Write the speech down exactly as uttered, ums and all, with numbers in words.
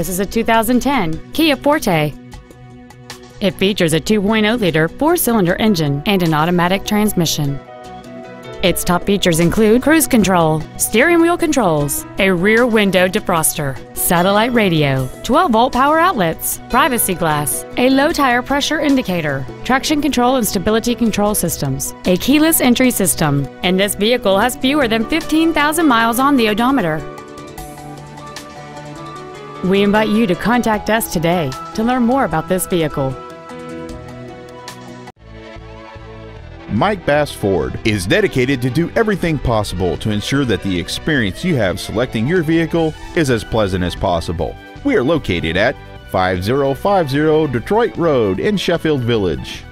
This is a two thousand ten Kia Forte. It features a two point oh liter four-cylinder engine and an automatic transmission. Its top features include cruise control, steering wheel controls, a rear window defroster, satellite radio, twelve volt power outlets, privacy glass, a low tire pressure indicator, traction control and stability control systems, a keyless entry system, and this vehicle has fewer than fifteen thousand miles on the odometer. We invite you to contact us today to learn more about this vehicle. Mike Bass Ford is dedicated to do everything possible to ensure that the experience you have selecting your vehicle is as pleasant as possible. We are located at five thousand fifty Detroit Road in Sheffield Village.